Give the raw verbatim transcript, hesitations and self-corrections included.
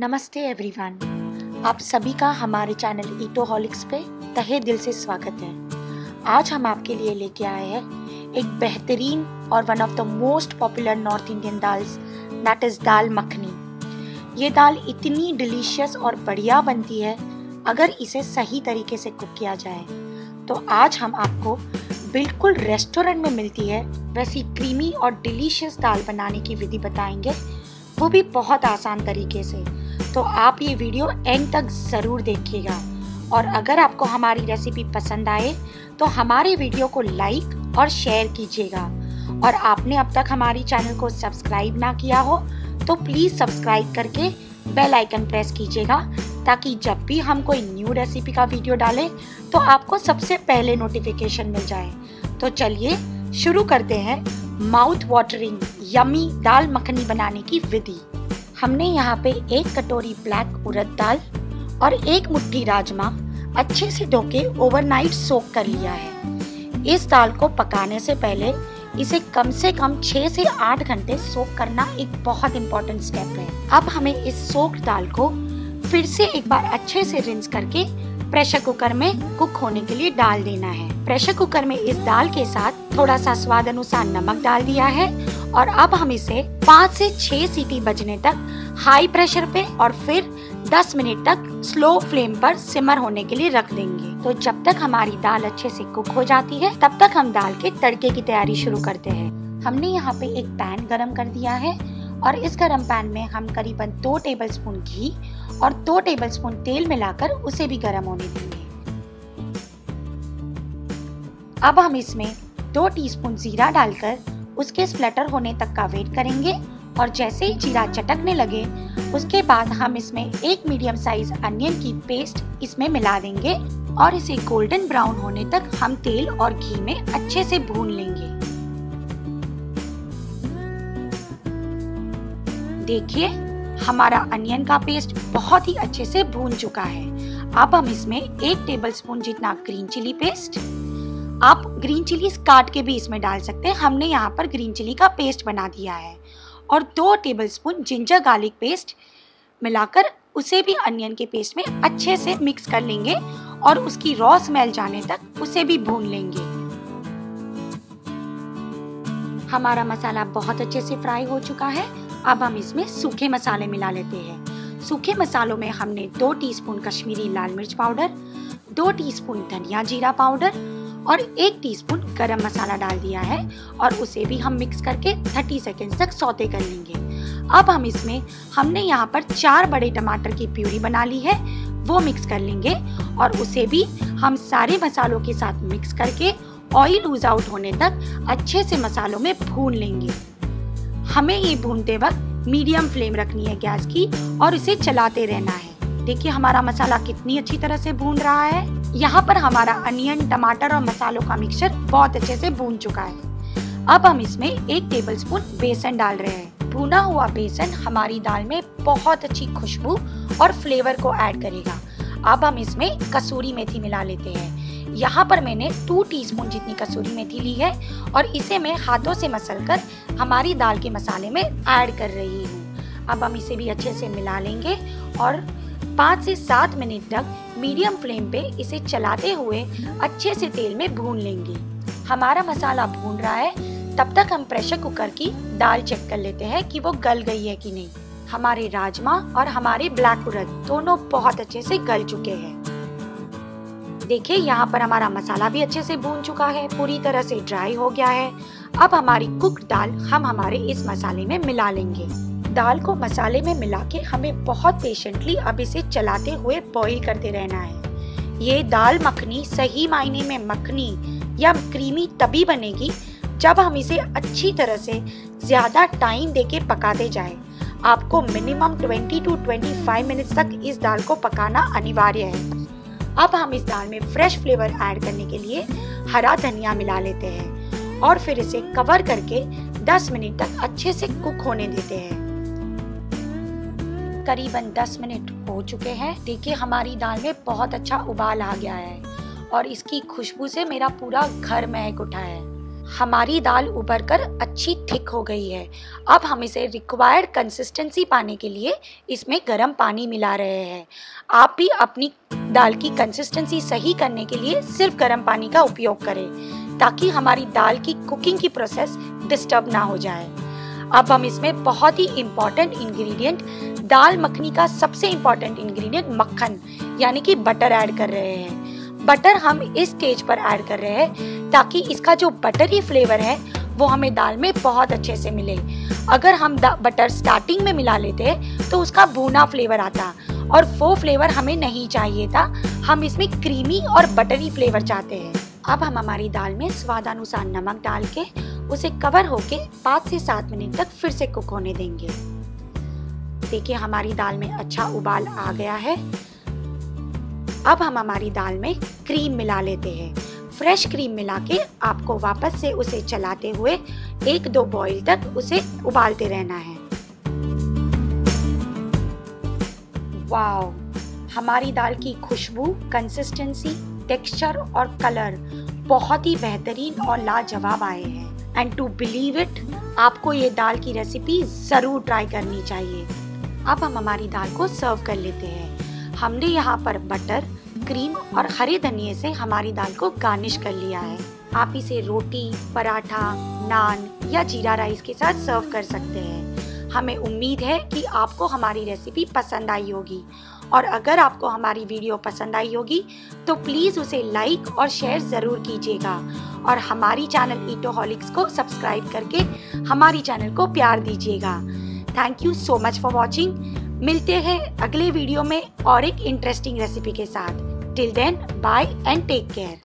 नमस्ते एवरीवन, आप सभी का हमारे चैनल ईटोहॉलिक्स पे तहे दिल से स्वागत है। आज हम आपके लिए लेके आए हैं एक बेहतरीन और one of the most popular north Indian dals, that is dal makhani. ये दाल इतनी डिलीशियस और बढ़िया बनती है अगर इसे सही तरीके से कुक किया जाए। तो आज हम आपको बिल्कुल रेस्टोरेंट में मिलती है वैसी क्रीमी और डिलीशियस दाल बनाने की विधि बताएंगे, वो भी बहुत आसान तरीके से। तो आप ये वीडियो एंड तक ज़रूर देखिएगा और अगर आपको हमारी रेसिपी पसंद आए तो हमारे वीडियो को लाइक और शेयर कीजिएगा। और आपने अब तक हमारी चैनल को सब्सक्राइब ना किया हो तो प्लीज़ सब्सक्राइब करके बेल आइकन प्रेस कीजिएगा, ताकि जब भी हम कोई न्यू रेसिपी का वीडियो डालें तो आपको सबसे पहले नोटिफिकेशन मिल जाए। तो चलिए शुरू करते हैं mouth watering yummy dal makhani बनाने की विधि। हमने यहाँ पे एक कटोरी ब्लैक उड़द दाल और एक मुट्ठी राजमा अच्छे से धो के ओवरनाइट सोक कर लिया है। इस दाल को पकाने से पहले इसे कम से कम छः से आठ घंटे सोक करना एक बहुत इम्पोर्टेंट स्टेप है। अब हमें इस सोक दाल को फिर से एक बार अच्छे से रिंस करके प्रेशर कुकर में कुक होने के लिए डाल देना है। प्रेशर कुकर में इस दाल के साथ थोड़ा सा स्वाद अनुसार नमक डाल दिया है और अब हम इसे पाँच से छह सीटी बजने तक हाई प्रेशर पे और फिर दस मिनट तक स्लो फ्लेम पर सिमर होने के लिए रख देंगे। तो जब तक हमारी दाल अच्छे से कुक हो जाती है तब तक हम दाल के तड़के की तैयारी शुरू करते हैं। हमने यहाँ पे एक पैन गरम कर दिया है और इस गरम पैन में हम करीबन दो टेबलस्पून घी और दो टेबलस्पून तेल मिलाकर उसे भी गरम होने देंगे। अब हम इसमें दो टीस्पून जीरा डालकर उसके स्प्लटर होने तक का वेट करेंगे और जैसे ही जीरा चटकने लगे उसके बाद हम इसमें एक मीडियम साइज अनियन की पेस्ट इसमें मिला देंगे और इसे गोल्डन ब्राउन होने तक हम तेल और घी में अच्छे से भून लेंगे। देखिए हमारा अनियन का पेस्ट बहुत ही अच्छे से भून चुका है। अब हम इसमें एक टेबलस्पून जितना ग्रीन चिली पेस्ट, आप ग्रीन चिली काट के भी इसमें डाल सकते हैं, हमने यहाँ पर ग्रीन चिली का पेस्ट बना दिया है, और दो टेबलस्पून जिंजर गार्लिक पेस्ट मिलाकर उसे भी अनियन के पेस्ट में अच्छे से मिक्स कर लेंगे और उसकी रॉ स्मेल जाने तक उसे भी भून लेंगे। हमारा मसाला बहुत अच्छे से फ्राई हो चुका है। अब हम इसमें सूखे मसाले मिला लेते हैं। सूखे मसालों में हमने दो टीस्पून कश्मीरी लाल मिर्च पाउडर, दो टीस्पून धनिया जीरा पाउडर और एक टीस्पून गरम मसाला डाल दिया है और उसे भी हम मिक्स करके तीस सेकंड्स तक सौते कर लेंगे। अब हम इसमें हमने यहाँ पर चार बड़े टमाटर की प्यूरी बना ली है, वो मिक्स कर लेंगे और उसे भी हम सारे मसालों के साथ मिक्स करके ऑयल लूज आउट होने तक अच्छे से मसालों में भून लेंगे। हमें ये भूनते वक्त मीडियम फ्लेम रखनी है गैस की और इसे चलाते रहना है। देखिए हमारा मसाला कितनी अच्छी तरह से भून रहा है। यहाँ पर हमारा अनियन, टमाटर और मसालों का मिक्सचर बहुत अच्छे से भून चुका है। अब हम इसमें एक टेबलस्पून बेसन डाल रहे हैं। भुना हुआ बेसन हमारी दाल में बहुत अच्छी खुशबू और फ्लेवर को ऐड करेगा। अब हम इसमें कसूरी मेथी मिला लेते हैं। यहाँ पर मैंने दो टीस्पून जितनी कसूरी मेथी ली है और इसे मैं हाथों से मसलकर हमारी दाल के मसाले में ऐड कर रही हूँ। अब हम इसे भी अच्छे से मिला लेंगे और पाँच से सात मिनट तक मीडियम फ्लेम पे इसे चलाते हुए अच्छे से तेल में भून लेंगे। हमारा मसाला भून रहा है तब तक हम प्रेशर कुकर की दाल चेक कर लेते हैं कि वो गल गई है कि नहीं। हमारे राजमा और हमारे ब्लैक उड़द दोनों बहुत अच्छे से गल चुके हैं। देखिए यहाँ पर हमारा मसाला भी अच्छे से भून चुका है, पूरी तरह से ड्राई हो गया है। अब हमारी कुक्ड दाल हम हमारे इस मसाले में मिला लेंगे। दाल को मसाले में मिला के हमें बहुत पेशेंटली अब इसे चलाते हुए बॉईल करते रहना है। ये दाल मखनी सही मायने में मखनी या क्रीमी तभी बनेगी जब हम इसे अच्छी तरह से ज़्यादा टाइम देके पकाते जाएं। आपको मिनिमम बीस टू पच्चीस मिनट्स तक इस दाल को पकाना अनिवार्य है। अब हम इस दाल में फ्रेश फ्लेवर ऐड करने के लिए हरा धनिया मिला लेते हैं और फिर इसे कवर करके दस मिनट तक अच्छे से कुक होने देते हैं। करीबन दस मिनट हो चुके हैं। देखिए हमारी दाल में बहुत अच्छा उबाल आ गया है और इसकी खुशबू से मेरा पूरा घर महक उठा है। हमारी दाल उबलकर अच्छी थिक हो गई है। अब हम इसे रिक्वायर्ड कंसिस्टेंसी पाने के लिए इसमें गर्म पानी मिला रहे हैं। आप भी अपनी दाल की कंसिस्टेंसी सही करने के लिए सिर्फ गर्म पानी का उपयोग करें ताकि हमारी दाल की कुकिंग की प्रोसेस डिस्टर्ब ना हो जाए। अब हम इसमें बहुत ही इम्पॉर्टेंट इंग्रेडिएंट, दाल मखनी का सबसे इम्पॉर्टेंट इंग्रेडिएंट मक्खन यानी कि बटर ऐड कर रहे हैं। बटर हम इस स्टेज पर ऐड कर रहे हैं ताकि इसका जो बटरी फ्लेवर है वो हमें दाल में बहुत अच्छे से मिले। अगर हम बटर स्टार्टिंग में मिला लेते तो उसका भूना फ्लेवर आता और वो फ्लेवर हमें नहीं चाहिए था। हम इसमें क्रीमी और बटरी फ्लेवर चाहते हैं। अब हम हमारी दाल में स्वादानुसार नमक डाल के उसे कवर होके पाँच से सात मिनट तक फिर से कुक होने देंगे। देखिए हमारी दाल में अच्छा उबाल आ गया है। अब हम हमारी दाल में क्रीम मिला लेते हैं। फ्रेश क्रीम मिला के आपको वापस से उसे चलाते हुए एक दो बॉईल तक उसे उबालते रहना है। वाओ, हमारी दाल की खुशबू, कंसिस्टेंसी, टेक्सचर और कलर बहुत ही बेहतरीन और लाजवाब आए हैं। एंड टू बिलीव इट, आपको ये दाल की रेसिपी ज़रूर ट्राई करनी चाहिए। अब हम हमारी दाल को सर्व कर लेते हैं। हमने यहाँ पर बटर, क्रीम और हरे धनिए से हमारी दाल को गार्निश कर लिया है। आप इसे रोटी, पराठा, नान या जीरा राइस के साथ सर्व कर सकते हैं। हमें उम्मीद है कि आपको हमारी रेसिपी पसंद आई होगी और अगर आपको हमारी वीडियो पसंद आई होगी तो प्लीज़ उसे लाइक और शेयर ज़रूर कीजिएगा और हमारी चैनल ईटोहॉलिक्स को सब्सक्राइब करके हमारी चैनल को प्यार दीजिएगा। Thank you so much for watching. मिलते हैं अगले वीडियो में और एक इंटरेस्टिंग रेसिपी के साथ। Till then, bye and take care.